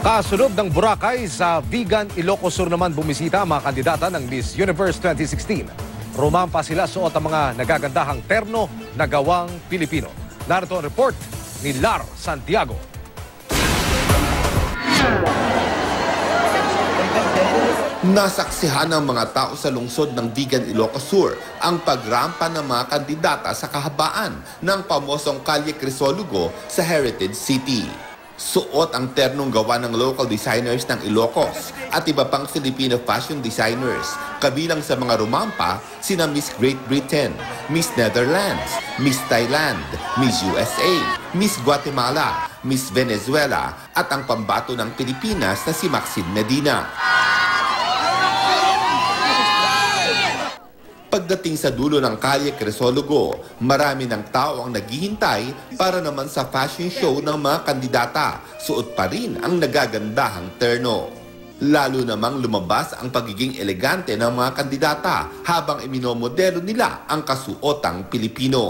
Kasunod ng Boracay, sa Vigan Ilocosur naman bumisita ang mga kandidata ng Miss Universe 2016. Rumampa sila suot ang mga nagagandahang terno na gawang Pilipino. Narito ang report ni Lara Santiago. Nasaksihan ng mga tao sa lungsod ng Vigan Ilocosur ang pagrampa ng mga kandidata sa kahabaan ng pamosong Calle Crisologo sa Heritage City. Suot ang ternong gawa ng local designers ng Ilocos at iba pang Filipino fashion designers. Kabilang sa mga rumampa, sina Miss Great Britain, Miss Netherlands, Miss Thailand, Miss USA, Miss Guatemala, Miss Venezuela at ang pambato ng Pilipinas na si Maxine Medina. Pagdating sa dulo ng Calle Crisologo, marami ng tao ang naghihintay para naman sa fashion show ng mga kandidata. Suot pa rin ang nagagandahang terno. Lalo namang lumabas ang pagiging elegante ng mga kandidata habang iminomodelo nila ang kasuotang Pilipino.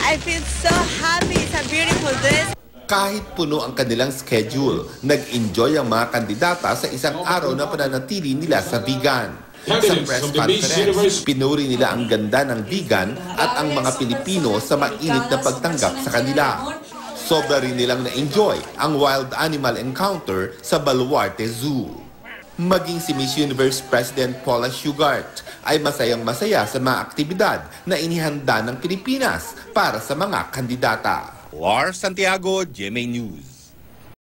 I feel so happy. It's a beautiful dress. Kahit puno ang kanilang schedule, nag-enjoy ang mga kandidata sa isang araw na pananatili nila sa Vigan. Sa press conference, pinuri nila ang ganda ng Vigan at ang mga Pilipino sa mainit na pagtanggap sa kanila. Sobra rin nilang na-enjoy ang wild animal encounter sa Baluarte Zoo. Maging si Miss Universe President Paula Shugart ay masayang-masaya sa mga aktibidad na inihanda ng Pilipinas para sa mga kandidata. Lara Santiago, GMA News.